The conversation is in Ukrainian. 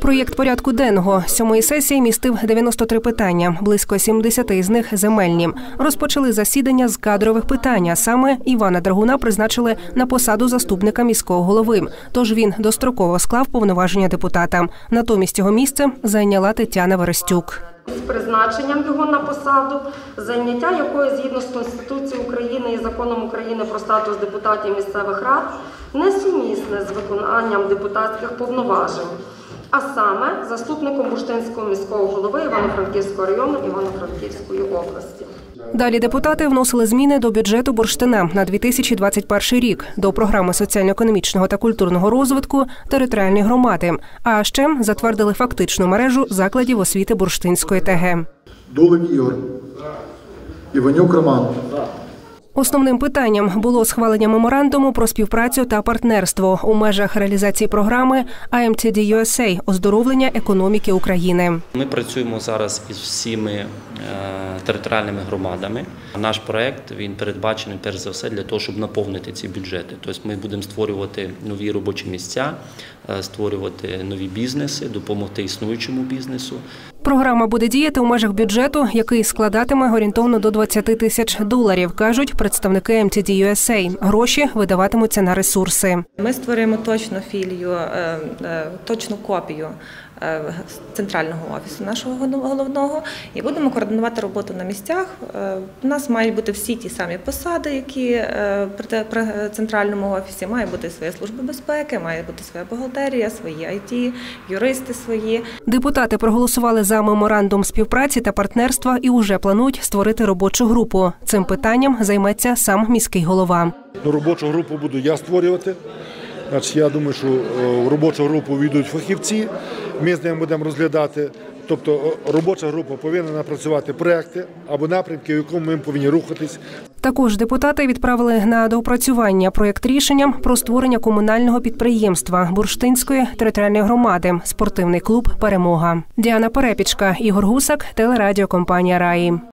Проєкт порядку денного сьомої сесії містив 93 питання, близько 70 із них – земельні. Розпочали засідання з кадрових питань, а саме Івана Драгуна призначили на посаду заступника міського голови, тож він достроково склав повноваження депутата. Натомість його місце зайняла Тетяна Верестюк. З призначенням його на посаду, зайняття якої згідно з Конституцією України і законом України про статус депутатів місцевих рад несумісне з виконанням депутатських повноважень. А саме заступником Бурштинського міського голови Івано-Франківського району Івано-Франківської області. Далі депутати вносили зміни до бюджету Бурштина на 2021 рік, до програми соціально-економічного та культурного розвитку територіальної громади, а ще затвердили фактичну мережу закладів освіти Бурштинської ТГ. Долик Ігор. Іванюк Романович. Основним питанням було схвалення меморандуму про співпрацю та партнерство у межах реалізації програми IMTD USA «Оздоровлення економіки України». Ми працюємо зараз із всіми територіальними громадами. Наш проект він передбачений перш за все для того, щоб наповнити ці бюджети. Тобто ми будемо створювати нові робочі місця, створювати нові бізнеси, допомогти існуючому бізнесу. Програма буде діяти у межах бюджету, який складатиме орієнтовно до 20 тисяч доларів, кажуть представники IMTD USA. Гроші видаватимуться на ресурси. Ми створюємо точну філію, точну копію центрального офісу нашого головного і будемо координувати роботу на місцях. У нас мають бути всі ті самі посади, які при центральному офісі. Має бути своя служба безпеки, має бути своя бухгалтерія, свої IT, юристи свої. Депутати проголосували за меморандум співпраці та партнерства і уже планують створити робочу групу. Цим питанням займеться сам міський голова. Робочу групу буду я створювати. Я думаю, що в робочу групу війдуть фахівці, ми з ними будемо розглядати. Тобто робоча група повинна напрацювати проекти або напрямки, в якому ми повинні рухатись. Також депутати відправили на доопрацювання проєкт рішення про створення комунального підприємства Бурштинської територіальної громади «Спортивний клуб «Перемога». Діана Парепічка, Ігор Гусак, телерадіокомпанія «Раї».